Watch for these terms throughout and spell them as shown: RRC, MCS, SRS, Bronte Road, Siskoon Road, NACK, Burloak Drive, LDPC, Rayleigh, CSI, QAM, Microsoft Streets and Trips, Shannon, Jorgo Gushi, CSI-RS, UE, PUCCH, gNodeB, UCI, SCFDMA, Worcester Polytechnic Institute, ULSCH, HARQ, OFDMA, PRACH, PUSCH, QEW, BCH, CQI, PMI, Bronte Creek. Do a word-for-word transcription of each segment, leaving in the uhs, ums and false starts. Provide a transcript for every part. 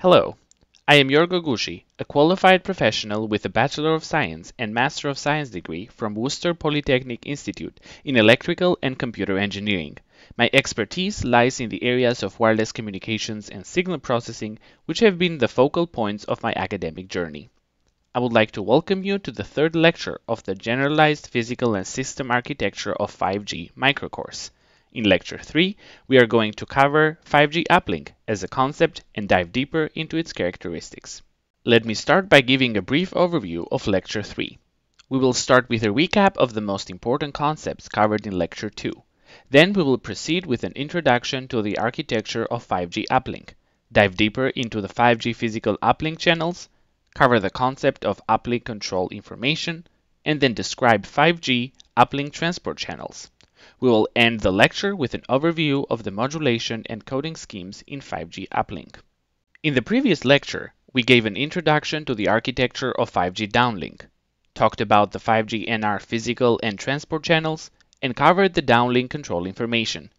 Hello, I am Jorgo Gushi, a qualified professional with a Bachelor of Science and Master of Science degree from Worcester Polytechnic Institute in Electrical and Computer Engineering. My expertise lies in the areas of wireless communications and signal processing, which have been the focal points of my academic journey. I would like to welcome you to the third lecture of the Generalized Physical and System Architecture of five G microcourse. In Lecture three, we are going to cover five G uplink as a concept and dive deeper into its characteristics. Let me start by giving a brief overview of Lecture three. We will start with a recap of the most important concepts covered in Lecture two. Then we will proceed with an introduction to the architecture of five G uplink, dive deeper into the five G physical uplink channels, cover the concept of uplink control information, and then describe five G uplink transport channels. We will end the lecture with an overview of the modulation and coding schemes in five G uplink. In the previous lecture, we gave an introduction to the architecture of five G downlink, talked about the five G N R physical and transport channels, and covered the downlink control information.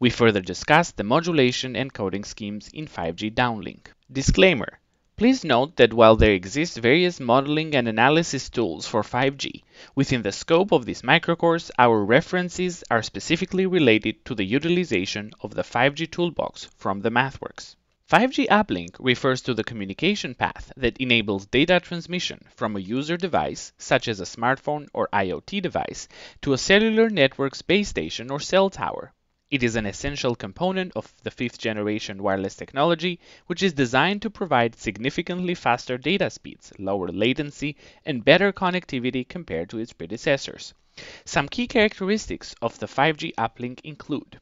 We further discussed the modulation and coding schemes in five G downlink. Disclaimer. Please note that while there exist various modeling and analysis tools for five G, within the scope of this microcourse, our references are specifically related to the utilization of the five G toolbox from the MathWorks. five G uplink refers to the communication path that enables data transmission from a user device, such as a smartphone or IoT device, to a cellular network's base station or cell tower. It is an essential component of the fifth generation wireless technology, which is designed to provide significantly faster data speeds, lower latency, and better connectivity compared to its predecessors. Some key characteristics of the five G uplink include: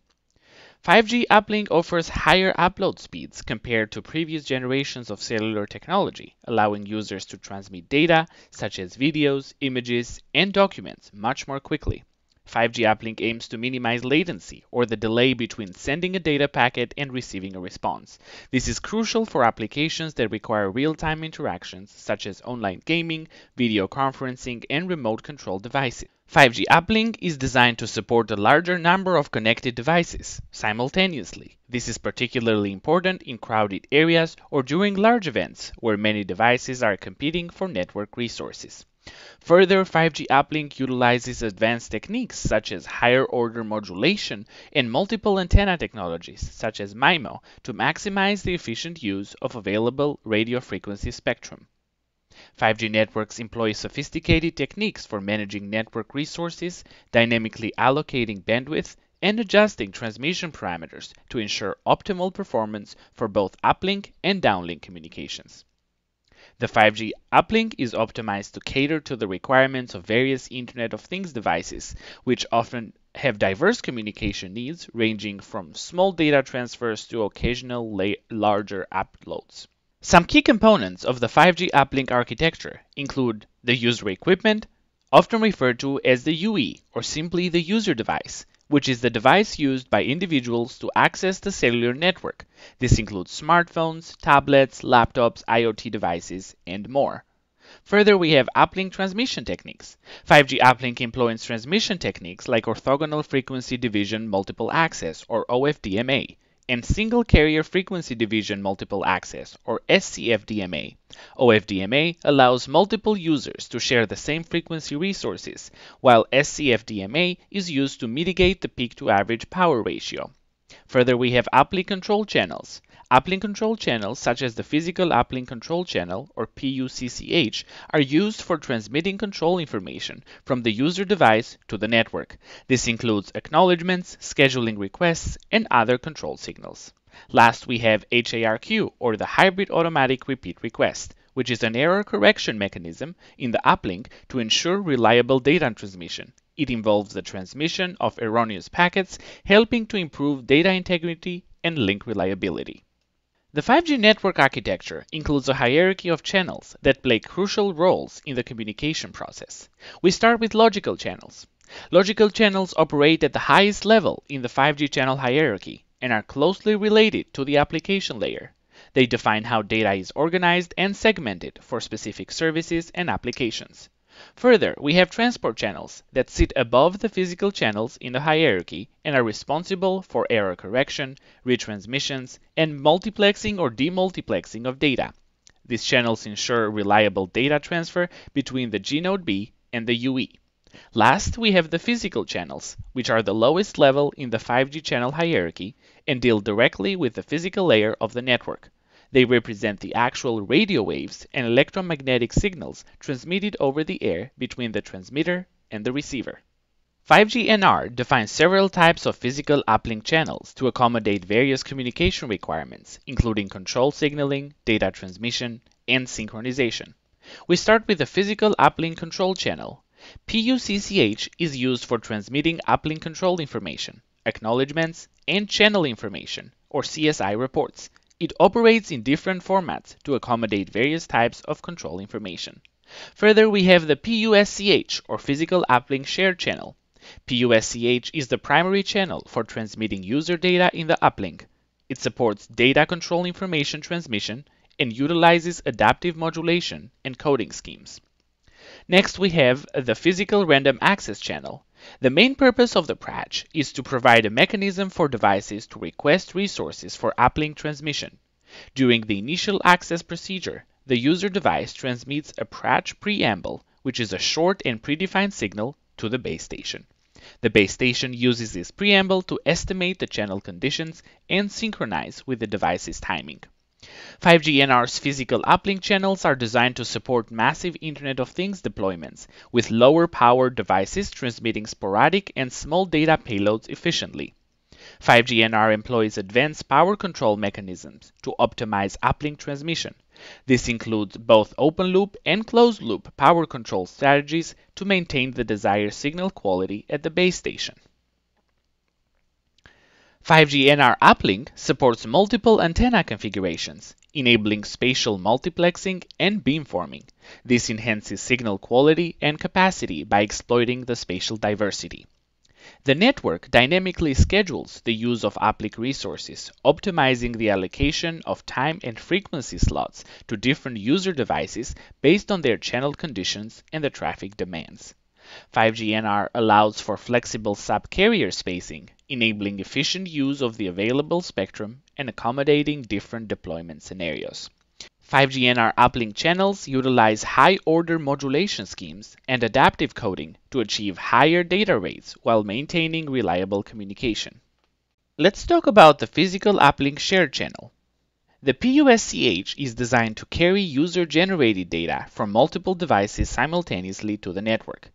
five G uplink offers higher upload speeds compared to previous generations of cellular technology, allowing users to transmit data, such as videos, images, and documents, much more quickly. five G uplink aims to minimize latency, or the delay between sending a data packet and receiving a response. This is crucial for applications that require real-time interactions, such as online gaming, video conferencing, and remote-control devices. five G uplink is designed to support a larger number of connected devices simultaneously. This is particularly important in crowded areas or during large events, where many devices are competing for network resources. Further, five G uplink utilizes advanced techniques such as higher-order modulation and multiple antenna technologies such as MIMO to maximize the efficient use of available radio frequency spectrum. five G networks employ sophisticated techniques for managing network resources, dynamically allocating bandwidth, and adjusting transmission parameters to ensure optimal performance for both uplink and downlink communications. The five G uplink is optimized to cater to the requirements of various Internet of Things devices, which often have diverse communication needs ranging from small data transfers to occasional la- larger uploads. Some key components of the five G uplink architecture include the user equipment, often referred to as the U E or simply the user device, which is the device used by individuals to access the cellular network. This includes smartphones, tablets, laptops, IoT devices, and more. Further, we have uplink transmission techniques. five G uplink employs transmission techniques like orthogonal frequency division multiple access, or O F D M A, and single carrier frequency division multiple access, or S C F D M A. O F D M A allows multiple users to share the same frequency resources, while S C F D M A is used to mitigate the peak-to-average power ratio. Further, we have uplink control channels. Uplink control channels, such as the physical uplink control channel, or P U C C H, are used for transmitting control information from the user device to the network. This includes acknowledgements, scheduling requests, and other control signals. Last, we have HARQ, or the hybrid automatic repeat request, which is an error correction mechanism in the uplink to ensure reliable data transmission. It involves the transmission of erroneous packets, helping to improve data integrity and link reliability. The five G network architecture includes a hierarchy of channels that play crucial roles in the communication process. We start with logical channels. Logical channels operate at the highest level in the five G channel hierarchy and are closely related to the application layer. They define how data is organized and segmented for specific services and applications. Further, we have transport channels that sit above the physical channels in the hierarchy and are responsible for error correction, retransmissions, and multiplexing or demultiplexing of data. These channels ensure reliable data transfer between the G node B and the U E. Last, we have the physical channels, which are the lowest level in the five G channel hierarchy and deal directly with the physical layer of the network. They represent the actual radio waves and electromagnetic signals transmitted over the air between the transmitter and the receiver. five G N R defines several types of physical uplink channels to accommodate various communication requirements, including control signaling, data transmission, and synchronization. We start with the physical uplink control channel. P U C C H is used for transmitting uplink control information, acknowledgments, and channel information, or C S I reports. It operates in different formats to accommodate various types of control information. Further, we have the P U S C H, or Physical Uplink Shared Channel. P U S C H is the primary channel for transmitting user data in the uplink. It supports data control information transmission and utilizes adaptive modulation and coding schemes. Next, we have the Physical Random Access Channel. The main purpose of the PRACH is to provide a mechanism for devices to request resources for uplink transmission. During the initial access procedure, the user device transmits a PRACH preamble, which is a short and predefined signal, to the base station. The base station uses this preamble to estimate the channel conditions and synchronize with the device's timing. five G N R's physical uplink channels are designed to support massive Internet of Things deployments, with lower-powered devices transmitting sporadic and small data payloads efficiently. five G N R employs advanced power control mechanisms to optimize uplink transmission. This includes both open-loop and closed-loop power control strategies to maintain the desired signal quality at the base station. five G N R uplink supports multiple antenna configurations, enabling spatial multiplexing and beamforming. This enhances signal quality and capacity by exploiting the spatial diversity. The network dynamically schedules the use of uplink resources, optimizing the allocation of time and frequency slots to different user devices based on their channel conditions and the traffic demands. five G N R allows for flexible sub-carrier spacing, enabling efficient use of the available spectrum and accommodating different deployment scenarios. five G N R uplink channels utilize high-order modulation schemes and adaptive coding to achieve higher data rates while maintaining reliable communication. Let's talk about the physical uplink shared channel. The P U S C H is designed to carry user-generated data from multiple devices simultaneously to the network.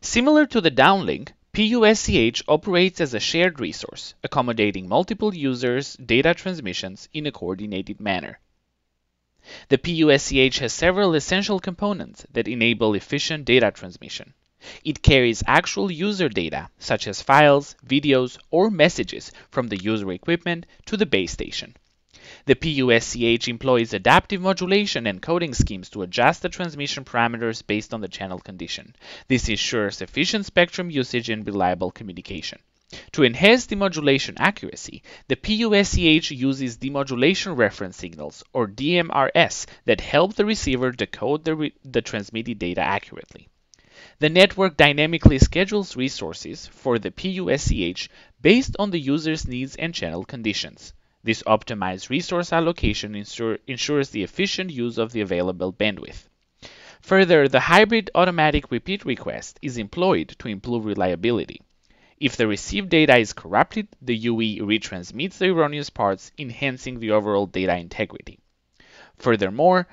Similar to the downlink, P U S C H operates as a shared resource, accommodating multiple users' data transmissions in a coordinated manner. The P U S C H has several essential components that enable efficient data transmission. It carries actual user data, such as files, videos, or messages from the user equipment to the base station. The P U S C H employs adaptive modulation and coding schemes to adjust the transmission parameters based on the channel condition. This ensures efficient spectrum usage and reliable communication. To enhance demodulation accuracy, the P U S C H uses demodulation reference signals, or D M R S, that help the receiver decode the, re the transmitted data accurately. The network dynamically schedules resources for the P U S C H based on the user's needs and channel conditions. This optimized resource allocation ensure, ensures the efficient use of the available bandwidth. Further, the hybrid automatic repeat request is employed to improve reliability. If the received data is corrupted, the U E retransmits the erroneous parts, enhancing the overall data integrity. Furthermore,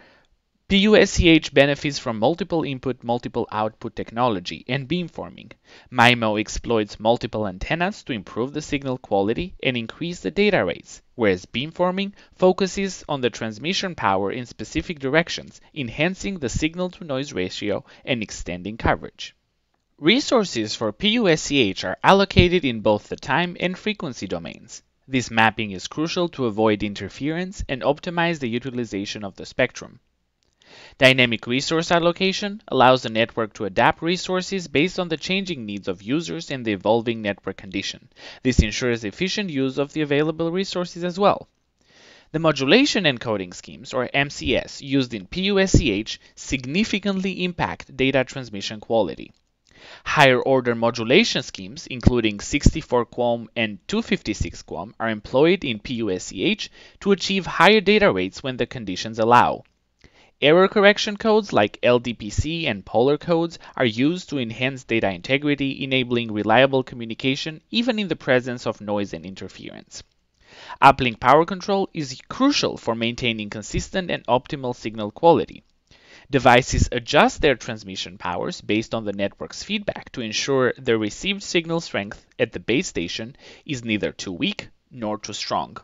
P U S C H benefits from multiple input, multiple output technology and beamforming. MIMO exploits multiple antennas to improve the signal quality and increase the data rates, whereas beamforming focuses on the transmission power in specific directions, enhancing the signal-to-noise ratio and extending coverage. Resources for P U S C H are allocated in both the time and frequency domains. This mapping is crucial to avoid interference and optimize the utilization of the spectrum. Dynamic resource allocation allows the network to adapt resources based on the changing needs of users and the evolving network condition. This ensures efficient use of the available resources as well. The modulation encoding schemes, or M C S, used in PUSCH significantly impact data transmission quality. Higher-order modulation schemes, including sixty-four QAM and two fifty-six QAM, are employed in PUSCH to achieve higher data rates when the conditions allow. Error correction codes like L D P C and polar codes are used to enhance data integrity, enabling reliable communication even in the presence of noise and interference. Uplink power control is crucial for maintaining consistent and optimal signal quality. Devices adjust their transmission powers based on the network's feedback to ensure the received signal strength at the base station is neither too weak nor too strong.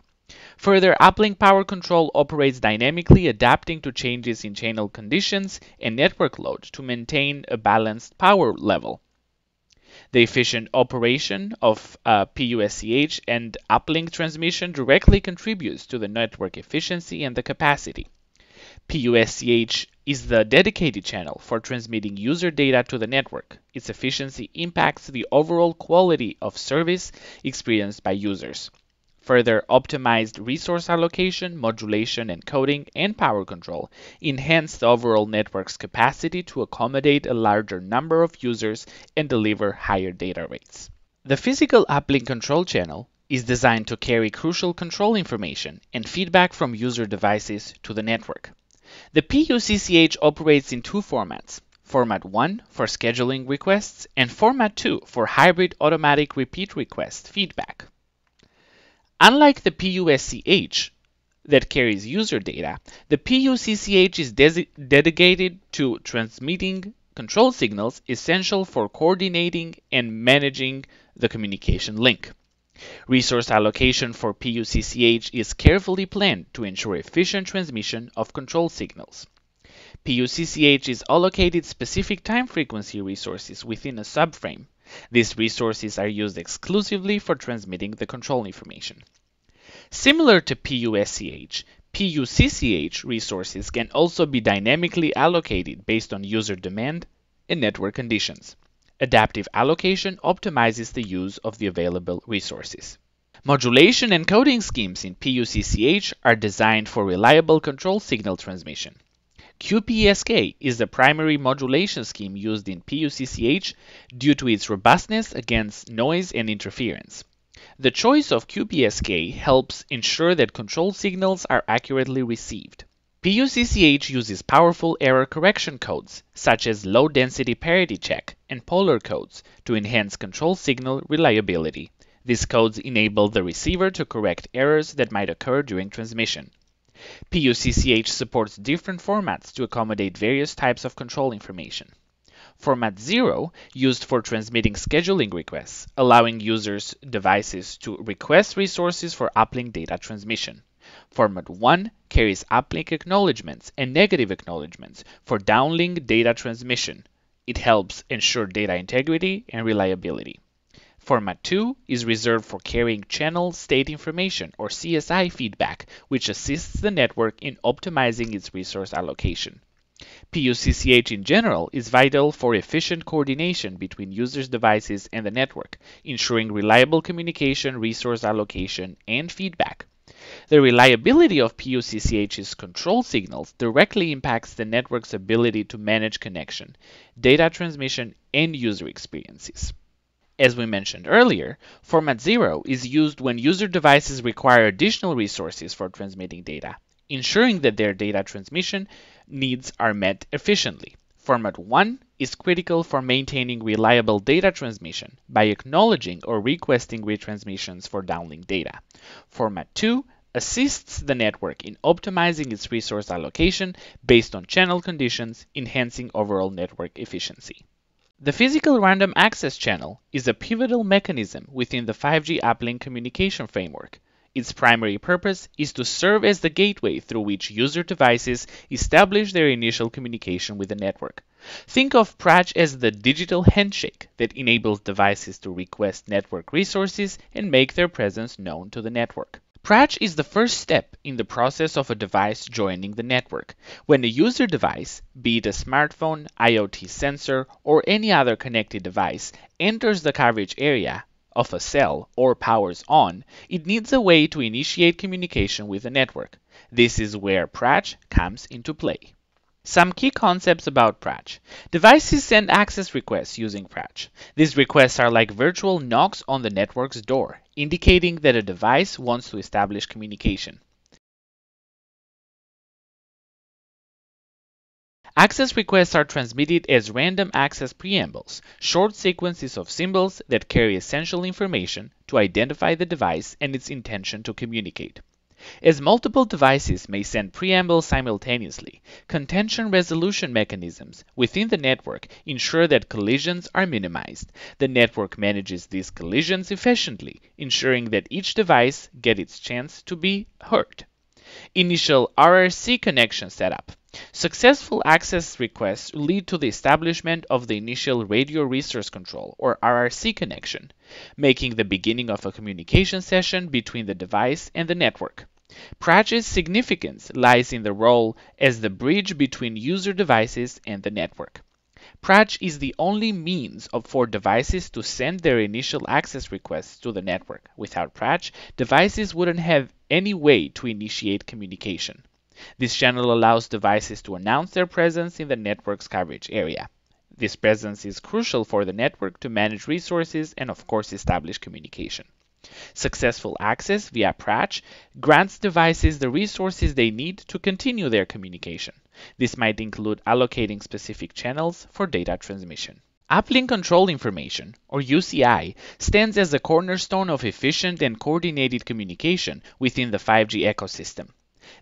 Further, uplink power control operates dynamically, adapting to changes in channel conditions and network load to maintain a balanced power level. The efficient operation of uh, PUSCH and uplink transmission directly contributes to the network efficiency and the capacity. PUSCH is the dedicated channel for transmitting user data to the network. Its efficiency impacts the overall quality of service experienced by users. Further, optimized resource allocation, modulation, encoding, and power control enhance the overall network's capacity to accommodate a larger number of users and deliver higher data rates. The physical uplink control channel is designed to carry crucial control information and feedback from user devices to the network. The PUCCH operates in two formats, Format one for scheduling requests and Format two for hybrid automatic repeat request feedback. Unlike the PUSCH that carries user data, the PUCCH is dedicated to transmitting control signals essential for coordinating and managing the communication link. Resource allocation for PUCCH is carefully planned to ensure efficient transmission of control signals. PUCCH is allocated specific time frequency resources within a subframe. These resources are used exclusively for transmitting the control information. Similar to PUSCH, PUCCH resources can also be dynamically allocated based on user demand and network conditions. Adaptive allocation optimizes the use of the available resources. Modulation encoding schemes in PUCCH are designed for reliable control signal transmission. Q P S K is the primary modulation scheme used in PUCCH due to its robustness against noise and interference. The choice of Q P S K helps ensure that control signals are accurately received. PUCCH uses powerful error correction codes, such as low-density parity check and polar codes, to enhance control signal reliability. These codes enable the receiver to correct errors that might occur during transmission. PUCCH supports different formats to accommodate various types of control information. Format zero, used for transmitting scheduling requests, allowing users' devices to request resources for uplink data transmission. Format one carries uplink acknowledgements and negative acknowledgements for downlink data transmission. It helps ensure data integrity and reliability. Format two is reserved for carrying channel state information or C S I feedback, which assists the network in optimizing its resource allocation. PUCCH in general is vital for efficient coordination between users' devices and the network, ensuring reliable communication, resource allocation, and feedback. The reliability of PUCCH's control signals directly impacts the network's ability to manage connection, data transmission, and user experiences. As we mentioned earlier, Format zero is used when user devices require additional resources for transmitting data, ensuring that their data transmission needs are met efficiently. Format one is critical for maintaining reliable data transmission by acknowledging or requesting retransmissions for downlink data. Format two assists the network in optimizing its resource allocation based on channel conditions, enhancing overall network efficiency. The physical random access channel is a pivotal mechanism within the five G uplink communication framework. Its primary purpose is to serve as the gateway through which user devices establish their initial communication with the network. Think of PRACH as the digital handshake that enables devices to request network resources and make their presence known to the network. PRACH is the first step in the process of a device joining the network. When a user device, be it a smartphone, IoT sensor, or any other connected device, enters the coverage area of a cell or powers on, it needs a way to initiate communication with the network. This is where PRACH comes into play. Some key concepts about PRACH. Devices send access requests using PRACH. These requests are like virtual knocks on the network's door, indicating that a device wants to establish communication. Access requests are transmitted as random access preambles, short sequences of symbols that carry essential information to identify the device and its intention to communicate. As multiple devices may send preambles simultaneously, contention resolution mechanisms within the network ensure that collisions are minimized. The network manages these collisions efficiently, ensuring that each device gets its chance to be heard. Initial R R C connection setup. Successful access requests lead to the establishment of the initial radio resource control, or R R C connection, making the beginning of a communication session between the device and the network. PRACH's significance lies in the role as the bridge between user devices and the network. PRACH is the only means of, for devices to send their initial access requests to the network. Without PRACH, devices wouldn't have any way to initiate communication. This channel allows devices to announce their presence in the network's coverage area. This presence is crucial for the network to manage resources and, of course, establish communication. Successful access via PRACH grants devices the resources they need to continue their communication. This might include allocating specific channels for data transmission. Uplink Control Information, or U C I, stands as the cornerstone of efficient and coordinated communication within the five G ecosystem.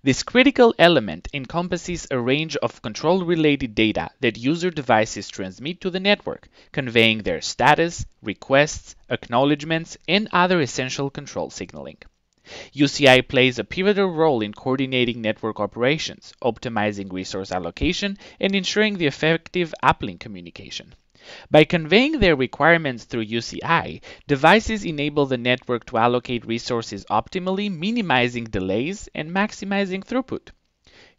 This critical element encompasses a range of control-related data that user devices transmit to the network, conveying their status, requests, acknowledgements, and other essential control signaling. U C I plays a pivotal role in coordinating network operations, optimizing resource allocation, and ensuring the effective uplink communication. By conveying their requirements through U C I, devices enable the network to allocate resources optimally, minimizing delays and maximizing throughput.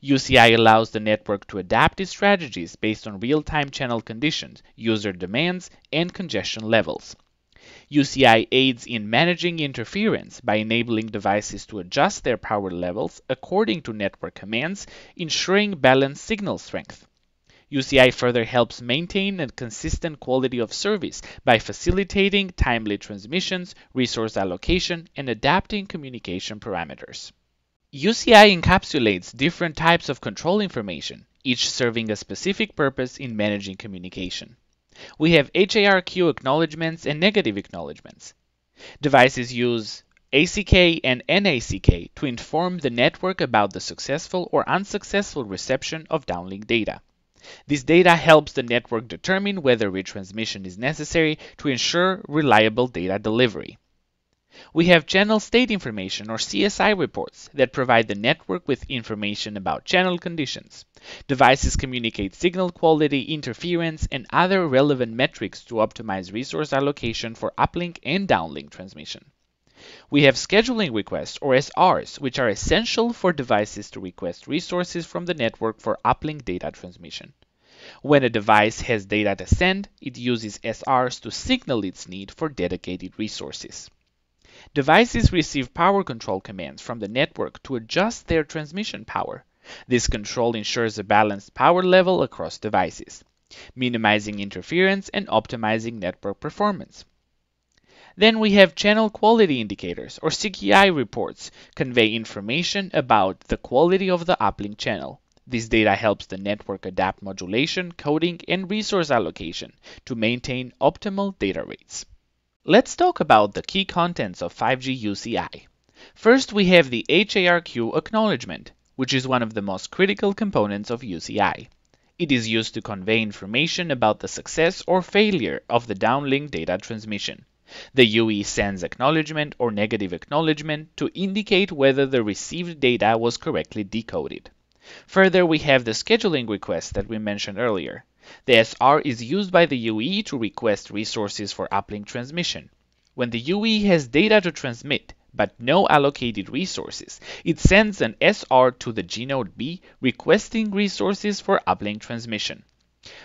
U C I allows the network to adapt its strategies based on real-time channel conditions, user demands, and congestion levels. U C I aids in managing interference by enabling devices to adjust their power levels according to network commands, ensuring balanced signal strength. U C I further helps maintain a consistent quality of service by facilitating timely transmissions, resource allocation, and adapting communication parameters. U C I encapsulates different types of control information, each serving a specific purpose in managing communication. We have HARQ acknowledgements and negative acknowledgements. Devices use A C K and NACK to inform the network about the successful or unsuccessful reception of downlink data. This data helps the network determine whether retransmission is necessary to ensure reliable data delivery. We have channel state information, or C S I reports, that provide the network with information about channel conditions. Devices communicate signal quality, interference, and other relevant metrics to optimize resource allocation for uplink and downlink transmission. We have scheduling requests, or S Rs, which are essential for devices to request resources from the network for uplink data transmission. When a device has data to send, it uses S Rs to signal its need for dedicated resources. Devices receive power control commands from the network to adjust their transmission power. This control ensures a balanced power level across devices, minimizing interference and optimizing network performance. Then we have channel quality indicators, or C Q I reports, convey information about the quality of the uplink channel. This data helps the network adapt modulation, coding, and resource allocation to maintain optimal data rates. Let's talk about the key contents of five G U C I. First, we have the HARQ acknowledgement, which is one of the most critical components of U C I. It is used to convey information about the success or failure of the downlink data transmission. The U E sends acknowledgement or negative acknowledgement to indicate whether the received data was correctly decoded. Further, we have the scheduling request that we mentioned earlier. The S R is used by the U E to request resources for uplink transmission. When the U E has data to transmit, but no allocated resources, it sends an S R to the gnode B requesting resources for uplink transmission.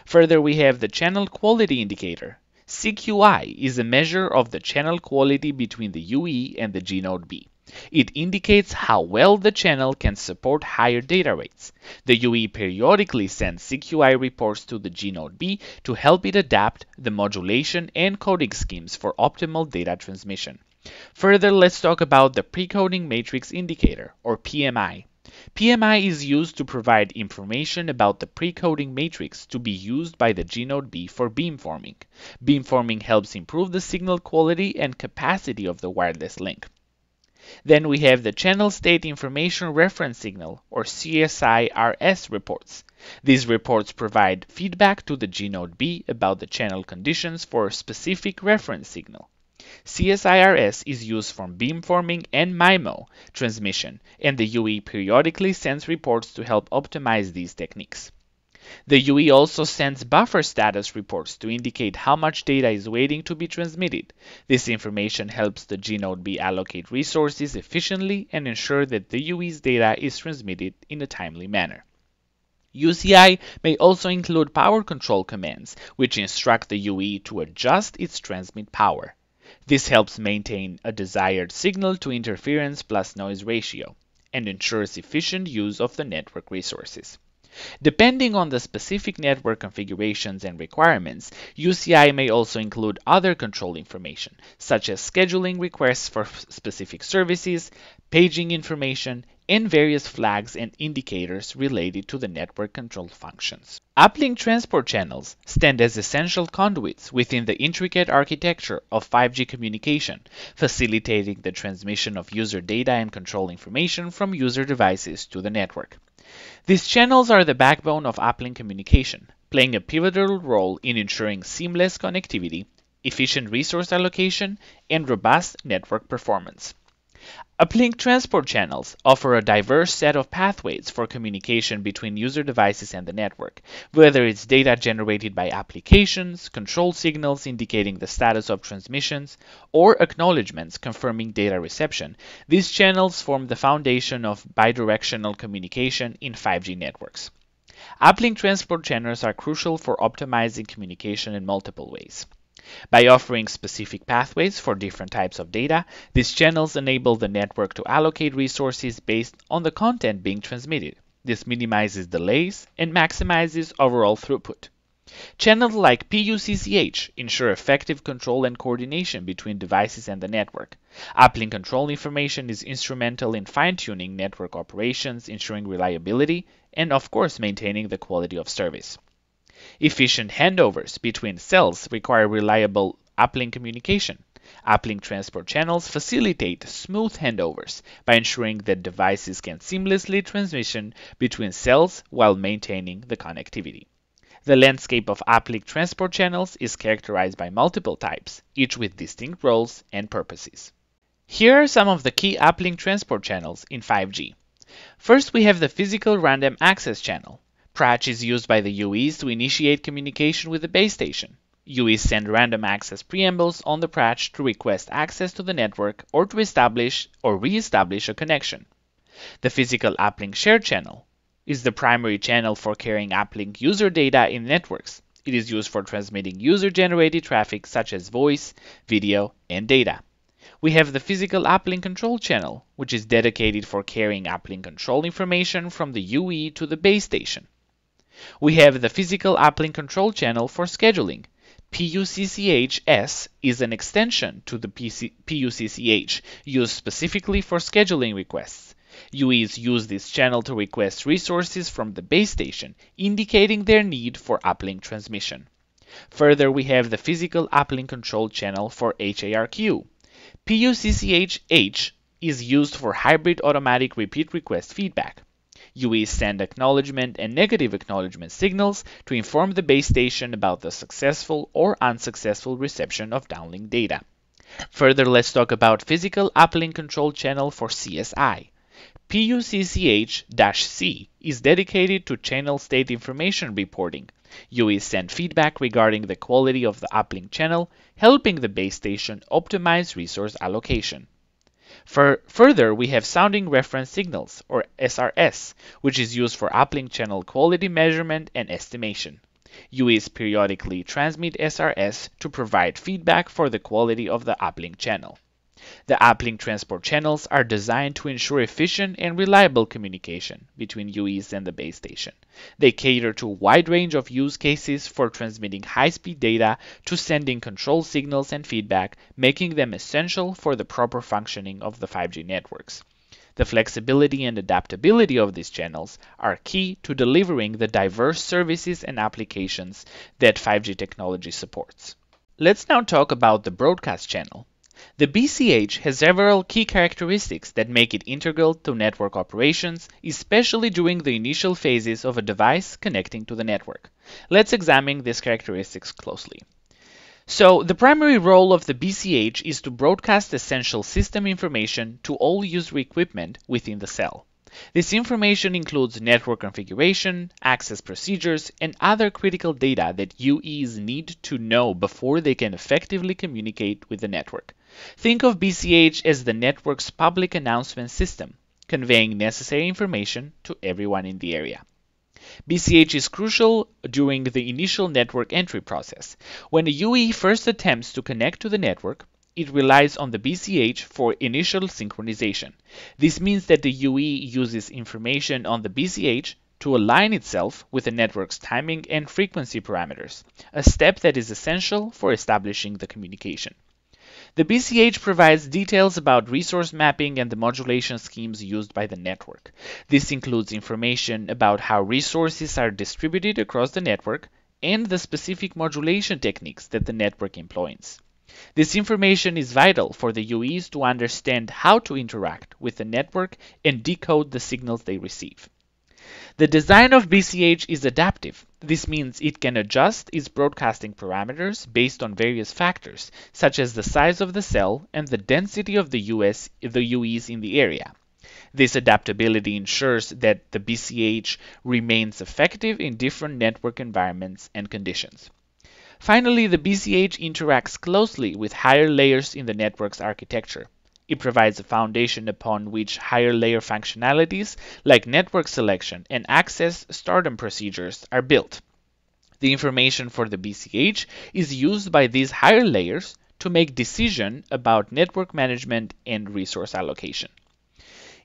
Further, we have the channel quality indicator. C Q I is a measure of the channel quality between the U E and the G node B. It indicates how well the channel can support higher data rates. The U E periodically sends C Q I reports to the G node B to help it adapt the modulation and coding schemes for optimal data transmission. Further, let's talk about the Precoding Matrix Indicator, or P M I. P M I is used to provide information about the precoding matrix to be used by the G node B for beamforming. Beamforming helps improve the signal quality and capacity of the wireless link. Then we have the Channel State Information Reference Signal, or C S I R S reports. These reports provide feedback to the G node B about the channel conditions for a specific reference signal. C S I R S is used for beamforming and MIMO transmission, and the U E periodically sends reports to help optimize these techniques. The U E also sends buffer status reports to indicate how much data is waiting to be transmitted. This information helps the G node B allocate resources efficiently and ensure that the U E's data is transmitted in a timely manner. U C I may also include power control commands, which instruct the U E to adjust its transmit power. This helps maintain a desired signal to interference plus noise ratio and ensures efficient use of the network resources. Depending on the specific network configurations and requirements, U C I may also include other control information, such as scheduling requests for specific services, paging information, and various flags and indicators related to the network control functions. Uplink transport channels stand as essential conduits within the intricate architecture of five G communication, facilitating the transmission of user data and control information from user devices to the network. These channels are the backbone of uplink communication, playing a pivotal role in ensuring seamless connectivity, efficient resource allocation, and robust network performance. Uplink transport channels offer a diverse set of pathways for communication between user devices and the network, whether it's data generated by applications, control signals indicating the status of transmissions, or acknowledgements confirming data reception. These channels form the foundation of bidirectional communication in five G networks. Uplink transport channels are crucial for optimizing communication in multiple ways. By offering specific pathways for different types of data, these channels enable the network to allocate resources based on the content being transmitted. This minimizes delays and maximizes overall throughput. Channels like P U C C H ensure effective control and coordination between devices and the network. Uplink control information is instrumental in fine-tuning network operations, ensuring reliability, and of course maintaining the quality of service. Efficient handovers between cells require reliable uplink communication. Uplink transport channels facilitate smooth handovers by ensuring that devices can seamlessly transmission between cells while maintaining the connectivity. The landscape of uplink transport channels is characterized by multiple types, each with distinct roles and purposes. Here are some of the key uplink transport channels in five G. First, we have the physical random access channel. PRACH is used by the U Es to initiate communication with the base station. U Es send random access preambles on the PRACH to request access to the network or to establish or re-establish a connection. The physical uplink share channel is the primary channel for carrying uplink user data in networks. It is used for transmitting user-generated traffic such as voice, video, and data. We have the physical uplink control channel, which is dedicated for carrying uplink control information from the U E to the base station. We have the Physical Uplink Control Channel for scheduling. P U C C H S is an extension to the P U C C H used specifically for scheduling requests. U Es use this channel to request resources from the base station, indicating their need for uplink transmission. Further, we have the Physical Uplink Control Channel for HARQ. P U C C H H is used for hybrid automatic repeat request feedback. U Es send acknowledgement and negative acknowledgement signals to inform the base station about the successful or unsuccessful reception of downlink data. Further, let's talk about Physical Uplink Control Channel for C S I. P U C C H C is dedicated to channel state information reporting. U Es send feedback regarding the quality of the uplink channel, helping the base station optimize resource allocation. For, further, we have Sounding Reference Signals, or S R S, which is used for uplink channel quality measurement and estimation. U Es periodically transmit S R S to provide feedback for the quality of the uplink channel. The uplink transport channels are designed to ensure efficient and reliable communication between U Es and the base station. They cater to a wide range of use cases for transmitting high-speed data to sending control signals and feedback, making them essential for the proper functioning of the five G networks. The flexibility and adaptability of these channels are key to delivering the diverse services and applications that five G technology supports. Let's now talk about the broadcast channel. The B C H has several key characteristics that make it integral to network operations, especially during the initial phases of a device connecting to the network. Let's examine these characteristics closely. So, the primary role of the B C H is to broadcast essential system information to all user equipment within the cell. This information includes network configuration, access procedures, and other critical data that U Es need to know before they can effectively communicate with the network. Think of B C H as the network's public announcement system, conveying necessary information to everyone in the area. B C H is crucial during the initial network entry process. When a U E first attempts to connect to the network, it relies on the B C H for initial synchronization. This means that the U E uses information on the B C H to align itself with the network's timing and frequency parameters, a step that is essential for establishing the communication. The B C H provides details about resource mapping and the modulation schemes used by the network. This includes information about how resources are distributed across the network and the specific modulation techniques that the network employs. This information is vital for the U Es to understand how to interact with the network and decode the signals they receive. The design of B C H is adaptive. This means it can adjust its broadcasting parameters based on various factors, such as the size of the cell and the density of the, U S, the U Es in the area. This adaptability ensures that the B C H remains effective in different network environments and conditions. Finally, the B C H interacts closely with higher layers in the network's architecture. It provides a foundation upon which higher layer functionalities like network selection and access stardom procedures are built. The information for the B C H is used by these higher layers to make decisions about network management and resource allocation.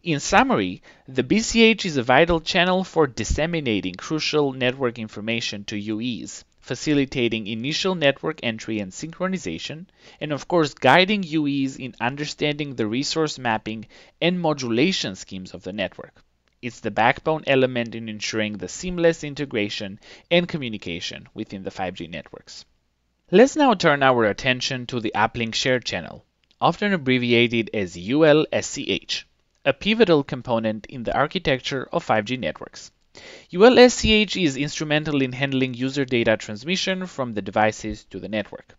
In summary, the B C H is a vital channel for disseminating crucial network information to U Es, facilitating initial network entry and synchronization, and of course guiding U Es in understanding the resource mapping and modulation schemes of the network. It's the backbone element in ensuring the seamless integration and communication within the five G networks. Let's now turn our attention to the uplink shared channel, often abbreviated as U L S C H, a pivotal component in the architecture of five G networks. U L S C H is instrumental in handling user data transmission from the devices to the network.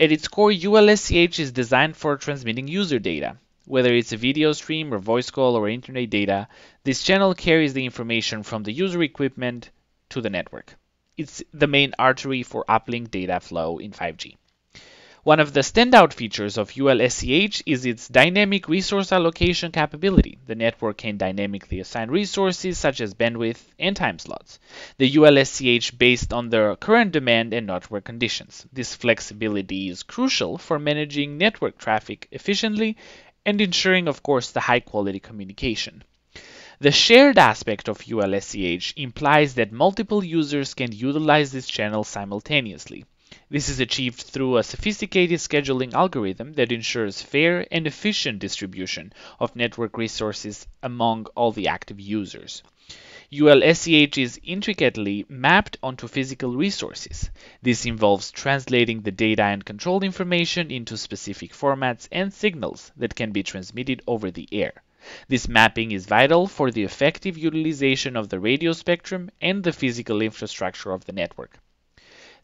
At its core, U L S C H is designed for transmitting user data. Whether it's a video stream or voice call or internet data, this channel carries the information from the user equipment to the network. It's the main artery for uplink data flow in five G. One of the standout features of U L S C H is its dynamic resource allocation capability. The network can dynamically assign resources such as bandwidth and time slots. The U L S C H based on the current demand and network conditions. This flexibility is crucial for managing network traffic efficiently and ensuring, of course, the high-quality communication. The shared aspect of U L S C H implies that multiple users can utilize this channel simultaneously. This is achieved through a sophisticated scheduling algorithm that ensures fair and efficient distribution of network resources among all the active users. U L S C H is intricately mapped onto physical resources. This involves translating the data and control information into specific formats and signals that can be transmitted over the air. This mapping is vital for the effective utilization of the radio spectrum and the physical infrastructure of the network.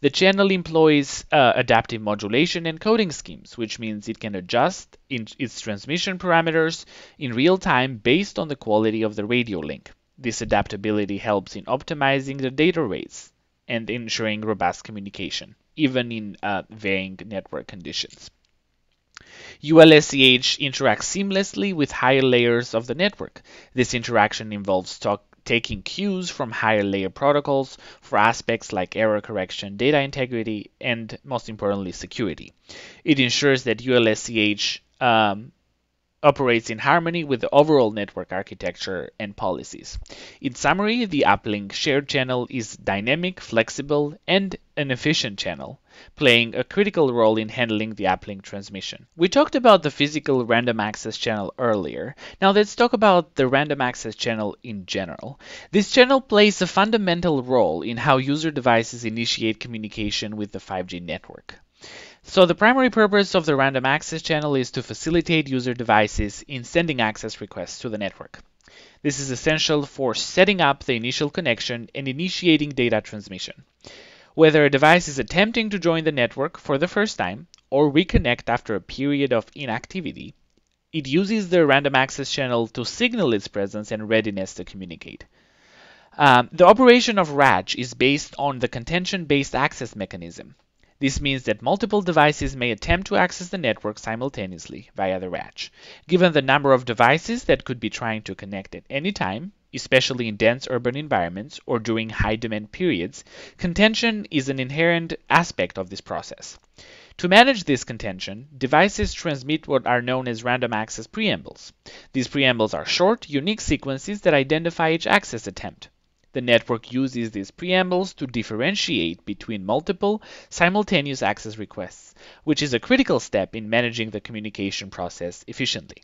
The channel employs uh, adaptive modulation and coding schemes, which means it can adjust in its transmission parameters in real time based on the quality of the radio link. This adaptability helps in optimizing the data rates and ensuring robust communication, even in uh, varying network conditions. U L S C H interacts seamlessly with higher layers of the network. This interaction involves talk taking cues from higher layer protocols for aspects like error correction, data integrity, and most importantly, security. It ensures that U L S C H um, operates in harmony with the overall network architecture and policies. In summary, the uplink shared channel is dynamic, flexible, and an efficient channel, playing a critical role in handling the uplink transmission. We talked about the physical random access channel earlier. Now let's talk about the random access channel in general. This channel plays a fundamental role in how user devices initiate communication with the five G network. So the primary purpose of the random access channel is to facilitate user devices in sending access requests to the network. This is essential for setting up the initial connection and initiating data transmission. Whether a device is attempting to join the network for the first time or reconnect after a period of inactivity, it uses the random access channel to signal its presence and readiness to communicate. Um, the operation of RACH is based on the contention-based access mechanism. This means that multiple devices may attempt to access the network simultaneously via the RACH. Given the number of devices that could be trying to connect at any time, especially in dense urban environments or during high demand periods, contention is an inherent aspect of this process. To manage this contention, devices transmit what are known as random access preambles. These preambles are short, unique sequences that identify each access attempt. The network uses these preambles to differentiate between multiple simultaneous access requests, which is a critical step in managing the communication process efficiently.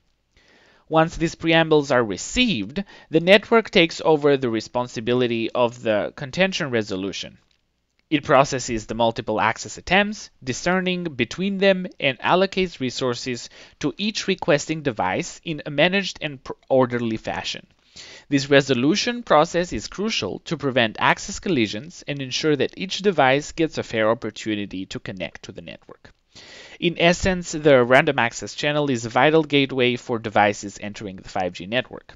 Once these preambles are received, the network takes over the responsibility of the contention resolution. It processes the multiple access attempts, discerning between them, and allocates resources to each requesting device in a managed and orderly fashion. This resolution process is crucial to prevent access collisions and ensure that each device gets a fair opportunity to connect to the network. In essence, the random access channel is a vital gateway for devices entering the five G network.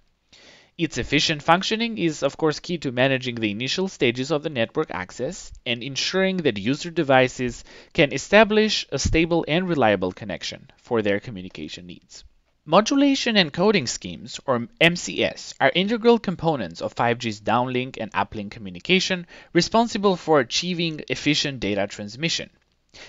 Its efficient functioning is, of course, key to managing the initial stages of the network access and ensuring that user devices can establish a stable and reliable connection for their communication needs. Modulation and coding schemes, or M C S, are integral components of five G's downlink and uplink communication, responsible for achieving efficient data transmission.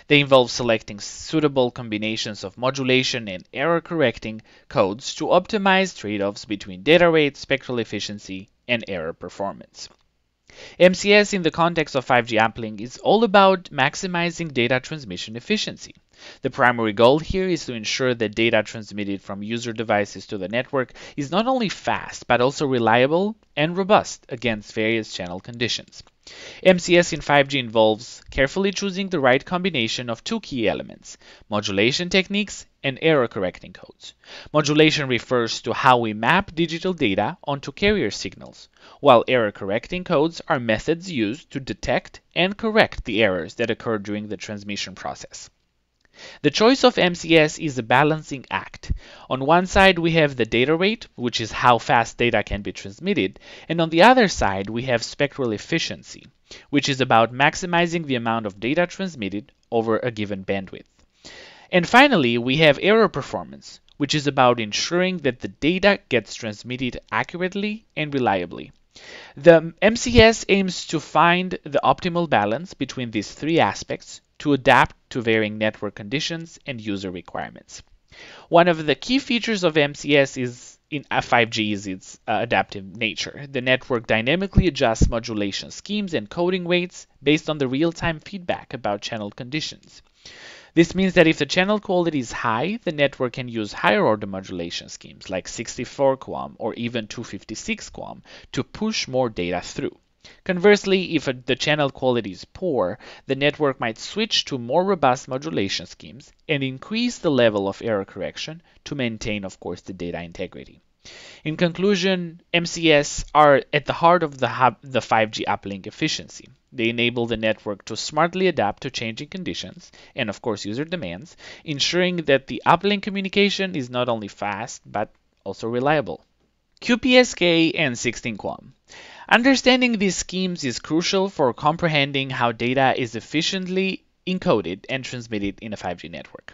They involve selecting suitable combinations of modulation and error-correcting codes to optimize trade-offs between data rate, spectral efficiency, and error performance. M C S in the context of five G uplink is all about maximizing data transmission efficiency. The primary goal here is to ensure that data transmitted from user devices to the network is not only fast, but also reliable and robust against various channel conditions. M C S in five G involves carefully choosing the right combination of two key elements, modulation techniques and error-correcting codes. Modulation refers to how we map digital data onto carrier signals, while error-correcting codes are methods used to detect and correct the errors that occur during the transmission process. The choice of M C S is a balancing act. On one side, we have the data rate, which is how fast data can be transmitted, and on the other side, we have spectral efficiency, which is about maximizing the amount of data transmitted over a given bandwidth. And finally, we have error performance, which is about ensuring that the data gets transmitted accurately and reliably. The M C S aims to find the optimal balance between these three aspects to adapt to varying network conditions and user requirements. One of the key features of M C S is in five G is its uh, adaptive nature. The network dynamically adjusts modulation schemes and coding rates based on the real-time feedback about channel conditions. This means that if the channel quality is high, the network can use higher-order modulation schemes like sixty-four QAM or even two fifty-six QAM to push more data through. Conversely, if the channel quality is poor, the network might switch to more robust modulation schemes and increase the level of error correction to maintain, of course, the data integrity. In conclusion, M C S are at the heart of the, hub, the five G uplink efficiency. They enable the network to smartly adapt to changing conditions and, of course, user demands, ensuring that the uplink communication is not only fast but also reliable. Q P S K and sixteen QAM. Understanding these schemes is crucial for comprehending how data is efficiently encoded and transmitted in a five G network.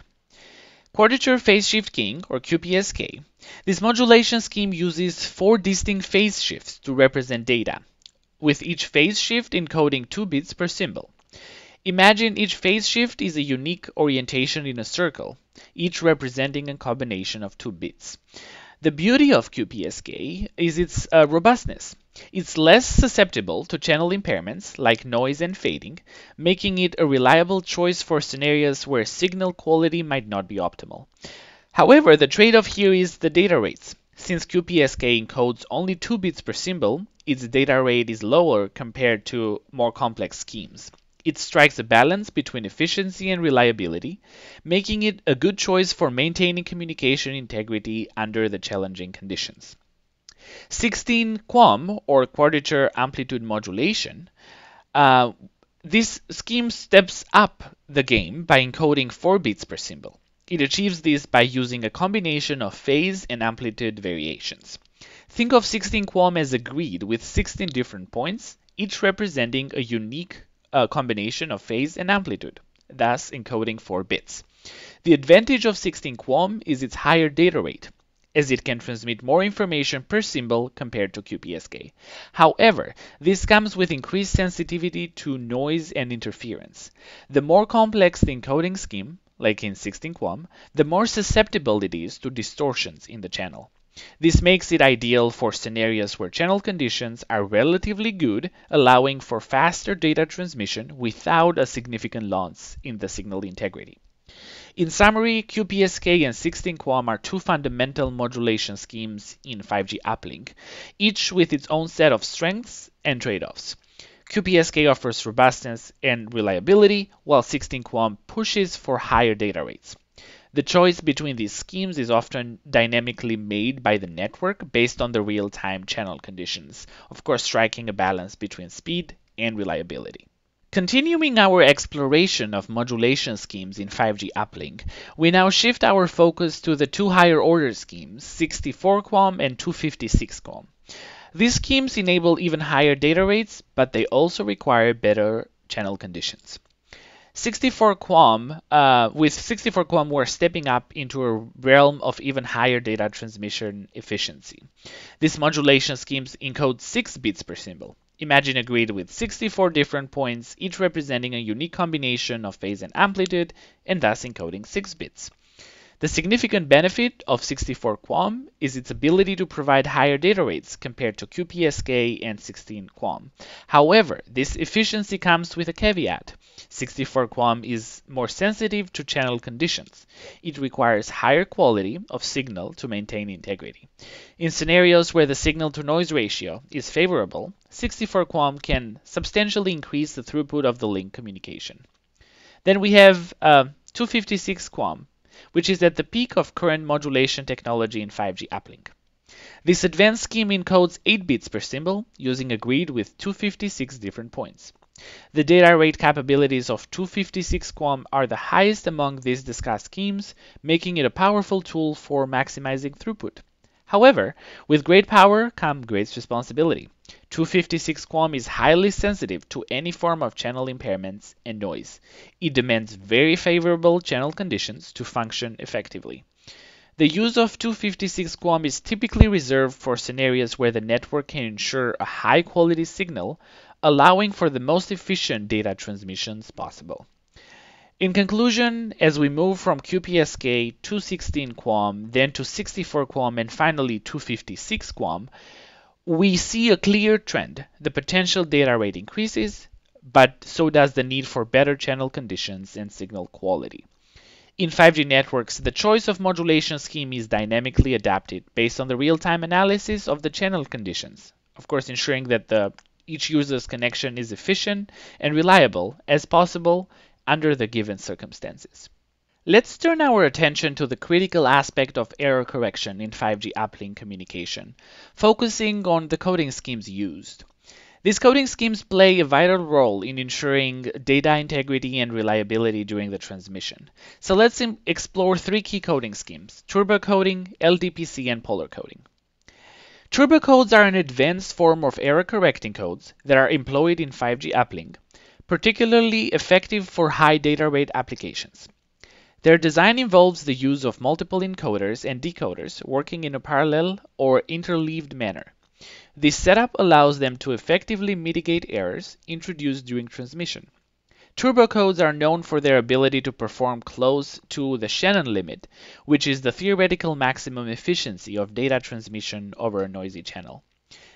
Quadrature phase shifting, or Q P S K. This modulation scheme uses four distinct phase shifts to represent data, with each phase shift encoding two bits per symbol. Imagine each phase shift is a unique orientation in a circle, each representing a combination of two bits. The beauty of Q P S K is its uh, robustness. It's less susceptible to channel impairments like noise and fading, making it a reliable choice for scenarios where signal quality might not be optimal. However, the trade-off here is the data rates. Since Q P S K encodes only two bits per symbol, its data rate is lower compared to more complex schemes. It strikes a balance between efficiency and reliability, making it a good choice for maintaining communication integrity under the challenging conditions. sixteen QAM, or Quadrature Amplitude Modulation, uh, this scheme steps up the game by encoding four bits per symbol. It achieves this by using a combination of phase and amplitude variations. Think of sixteen QAM as a grid with sixteen different points, each representing a unique uh, combination of phase and amplitude, thus encoding four bits. The advantage of sixteen QAM is its higher data rate, as it can transmit more information per symbol compared to Q P S K. However, this comes with increased sensitivity to noise and interference. The more complex the encoding scheme, like in sixteen QAM, the more susceptible it is to distortions in the channel. This makes it ideal for scenarios where channel conditions are relatively good, allowing for faster data transmission without a significant loss in the signal integrity. In summary, Q P S K and sixteen QAM are two fundamental modulation schemes in five G uplink, each with its own set of strengths and trade-offs. Q P S K offers robustness and reliability, while sixteen QAM pushes for higher data rates. The choice between these schemes is often dynamically made by the network based on the real-time channel conditions, of course striking a balance between speed and reliability. Continuing our exploration of modulation schemes in five G uplink, we now shift our focus to the two higher-order schemes, sixty-four QAM and two fifty-six QAM. These schemes enable even higher data rates, but they also require better channel conditions. sixty-four QAM, uh, with sixty-four QAM, we're stepping up into a realm of even higher data transmission efficiency. These modulation schemes encode six bits per symbol. Imagine a grid with sixty-four different points, each representing a unique combination of phase and amplitude, and thus encoding six bits. The significant benefit of sixty-four QAM is its ability to provide higher data rates compared to Q P S K and sixteen QAM. However, this efficiency comes with a caveat. sixty-four QAM is more sensitive to channel conditions. It requires higher quality of signal to maintain integrity. In scenarios where the signal-to-noise ratio is favorable, sixty-four QAM can substantially increase the throughput of the link communication. Then we have uh, two fifty-six QAM, which is at the peak of current modulation technology in five G uplink. This advanced scheme encodes eight bits per symbol using a grid with two fifty-six different points. The data rate capabilities of two fifty-six QAM are the highest among these discussed schemes, making it a powerful tool for maximizing throughput. However, with great power comes great responsibility. two fifty-six QAM is highly sensitive to any form of channel impairments and noise. It demands very favorable channel conditions to function effectively. The use of two fifty-six QAM is typically reserved for scenarios where the network can ensure a high-quality signal, allowing for the most efficient data transmissions possible. In conclusion, as we move from Q P S K to sixteen QAM, then to sixty-four QAM, and finally two fifty-six QAM, we see a clear trend. The potential data rate increases, but so does the need for better channel conditions and signal quality. In five G networks, the choice of modulation scheme is dynamically adapted based on the real-time analysis of the channel conditions, of course ensuring that the each user's connection is efficient and reliable as possible under the given circumstances. Let's turn our attention to the critical aspect of error correction in five G uplink communication, focusing on the coding schemes used. These coding schemes play a vital role in ensuring data integrity and reliability during the transmission. So let's explore three key coding schemes: turbocoding, L D P C, and polar coding. Turbocodes are an advanced form of error-correcting codes that are employed in five G uplink, particularly effective for high data rate applications. Their design involves the use of multiple encoders and decoders working in a parallel or interleaved manner. This setup allows them to effectively mitigate errors introduced during transmission. Turbocodes are known for their ability to perform close to the Shannon limit, which is the theoretical maximum efficiency of data transmission over a noisy channel.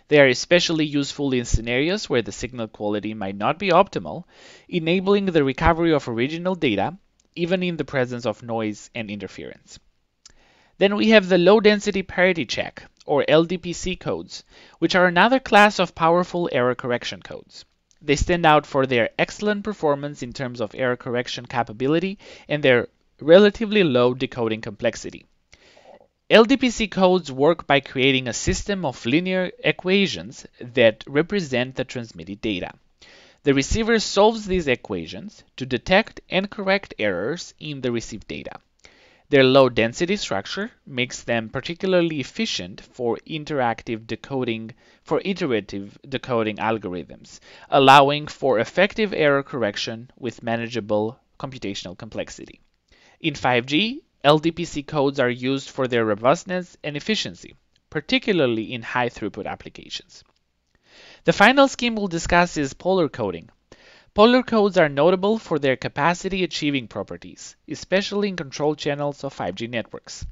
They are especially useful in scenarios where the signal quality might not be optimal, enabling the recovery of original data, even in the presence of noise and interference. Then we have the low-density parity check, or L D P C codes, which are another class of powerful error correction codes. They stand out for their excellent performance in terms of error correction capability and their relatively low decoding complexity. L D P C codes work by creating a system of linear equations that represent the transmitted data. The receiver solves these equations to detect and correct errors in the received data. Their low-density structure makes them particularly efficient for interactive decoding, for iterative decoding algorithms, allowing for effective error correction with manageable computational complexity. In five G, L D P C codes are used for their robustness and efficiency, particularly in high-throughput applications. The final scheme we'll discuss is polar coding. Polar codes are notable for their capacity-achieving properties, especially in control channels of five G networks.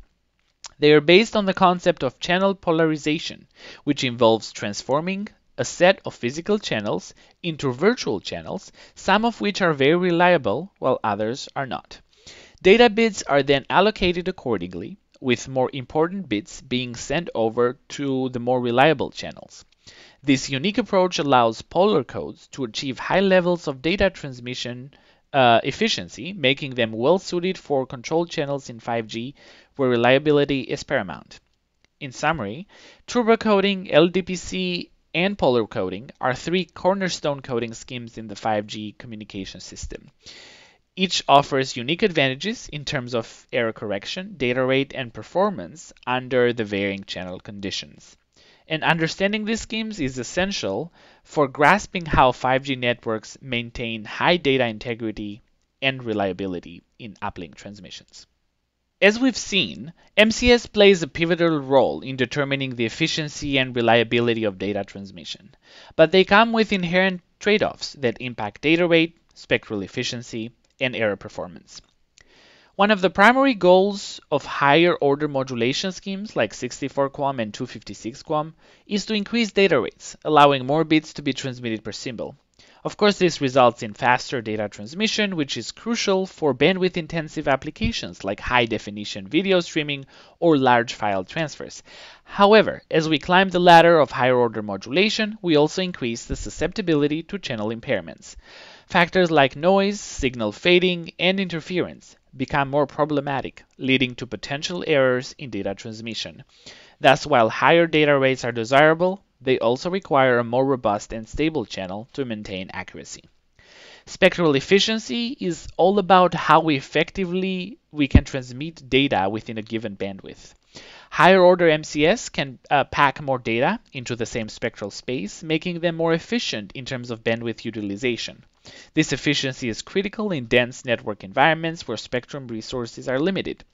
They are based on the concept of channel polarization, which involves transforming a set of physical channels into virtual channels, some of which are very reliable, while others are not. Data bits are then allocated accordingly, with more important bits being sent over to the more reliable channels. This unique approach allows polar codes to achieve high levels of data transmission uh, efficiency, making them well-suited for control channels in five G, where reliability is paramount. In summary, turbocoding, L D P C, and polar coding are three cornerstone coding schemes in the five G communication system. Each offers unique advantages in terms of error correction, data rate, and performance under the varying channel conditions. And understanding these schemes is essential for grasping how five G networks maintain high data integrity and reliability in uplink transmissions. As we've seen, M C S plays a pivotal role in determining the efficiency and reliability of data transmission, but they come with inherent trade-offs that impact data rate, spectral efficiency, and error performance. One of the primary goals of higher-order modulation schemes like sixty-four QAM and two fifty-six QAM is to increase data rates, allowing more bits to be transmitted per symbol. Of course, this results in faster data transmission, which is crucial for bandwidth-intensive applications like high-definition video streaming or large file transfers. However, as we climb the ladder of higher-order modulation, we also increase the susceptibility to channel impairments. Factors like noise, signal fading, and interference become more problematic, leading to potential errors in data transmission. Thus, while higher data rates are desirable, they also require a more robust and stable channel to maintain accuracy. Spectral efficiency is all about how effectively we can transmit data within a given bandwidth. Higher order M C S can uh, pack more data into the same spectral space, making them more efficient in terms of bandwidth utilization. This efficiency is critical in dense network environments where spectrum resources are limited.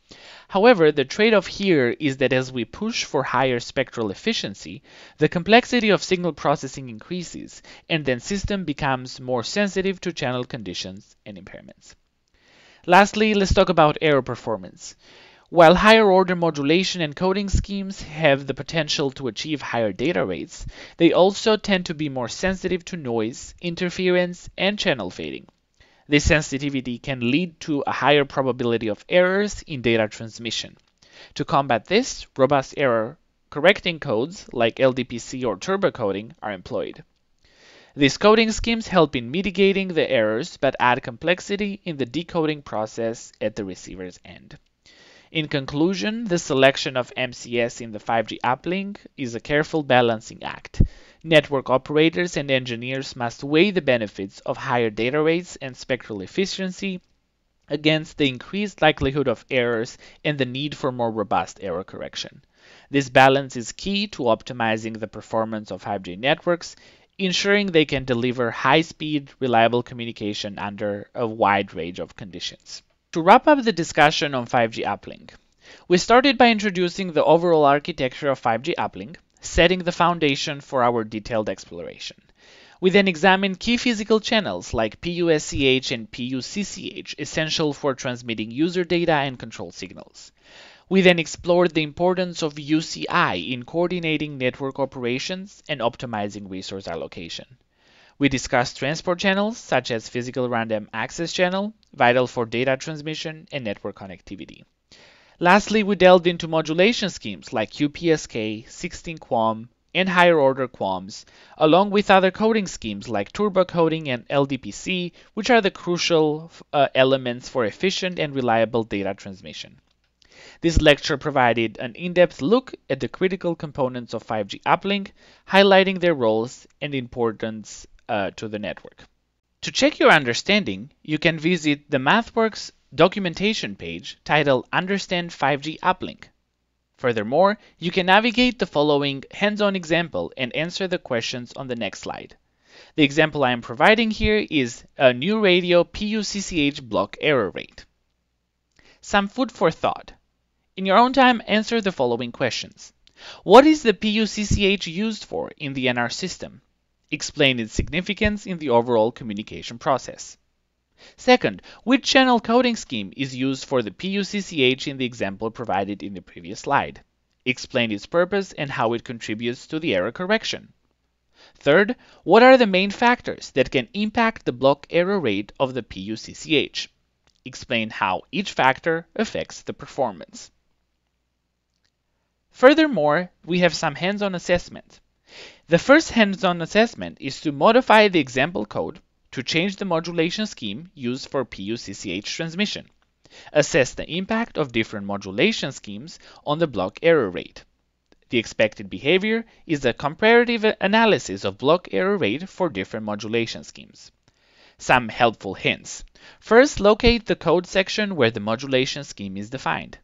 However, the trade-off here is that as we push for higher spectral efficiency, the complexity of signal processing increases, and then the system becomes more sensitive to channel conditions and impairments. Lastly, let's talk about error performance. While higher-order modulation and coding schemes have the potential to achieve higher data rates, they also tend to be more sensitive to noise, interference, and channel fading. This sensitivity can lead to a higher probability of errors in data transmission. To combat this, robust error correcting codes like L D P C or turbocoding are employed. These coding schemes help in mitigating the errors but add complexity in the decoding process at the receiver's end. In conclusion, the selection of M C S in the five G uplink is a careful balancing act. Network operators and engineers must weigh the benefits of higher data rates and spectral efficiency against the increased likelihood of errors and the need for more robust error correction. This balance is key to optimizing the performance of five G networks, ensuring they can deliver high-speed, reliable communication under a wide range of conditions. To wrap up the discussion on five G uplink, we started by introducing the overall architecture of five G uplink, setting the foundation for our detailed exploration. We then examined key physical channels like P U S C H and P U C C H, essential for transmitting user data and control signals. We then explored the importance of U C I in coordinating network operations and optimizing resource allocation. We discussed transport channels such as physical random access channel, vital for data transmission and network connectivity. Lastly, we delved into modulation schemes like Q P S K, sixteen QAM, and higher order QAMs, along with other coding schemes like turbo coding and L D P C, which are the crucial uh, elements for efficient and reliable data transmission. This lecture provided an in-depth look at the critical components of five G uplink, highlighting their roles and importance uh, to the network. To check your understanding, you can visit the MathWorks documentation page titled Understand five G Uplink. Furthermore, you can navigate the following hands-on example and answer the questions on the next slide. The example I am providing here is a new radio P U C C H block error rate. Some food for thought. In your own time, answer the following questions. What is the P U C C H used for in the N R system? Explain its significance in the overall communication process. Second, which channel coding scheme is used for the P U C C H in the example provided in the previous slide? Explain its purpose and how it contributes to the error correction. Third, what are the main factors that can impact the block error rate of the P U C C H? Explain how each factor affects the performance. Furthermore, we have some hands-on assessment. The first hands-on assessment is to modify the example code to change the modulation scheme used for P U C C H transmission. Assess the impact of different modulation schemes on the block error rate. The expected behavior is a comparative analysis of block error rate for different modulation schemes. Some helpful hints. First, locate the code section where the modulation scheme is defined.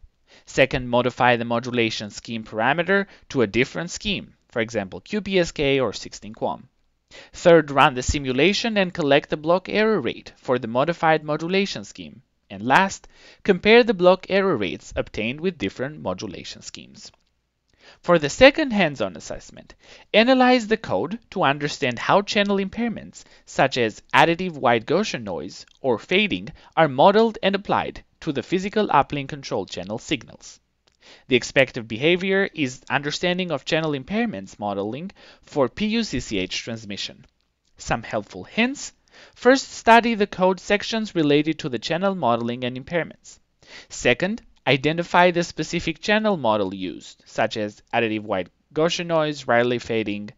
Second, modify the modulation scheme parameter to a different scheme, for example, Q P S K or sixteen QAM. Third, run the simulation and collect the block error rate for the modified modulation scheme. And last, compare the block error rates obtained with different modulation schemes. For the second hands-on assessment, analyze the code to understand how channel impairments, such as additive white Gaussian noise or fading, are modeled and applied to the physical uplink control channel signals. The expected behavior is understanding of channel impairments modeling for P U C C H transmission. Some helpful hints. First, study the code sections related to the channel modeling and impairments. Second, identify the specific channel model used, such as additive white Gaussian noise, Rayleigh fading,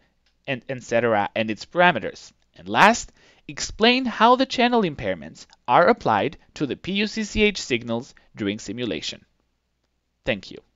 and et cetera, and its parameters. And last, explain how the channel impairments are applied to the P U C C H signals during simulation. Thank you.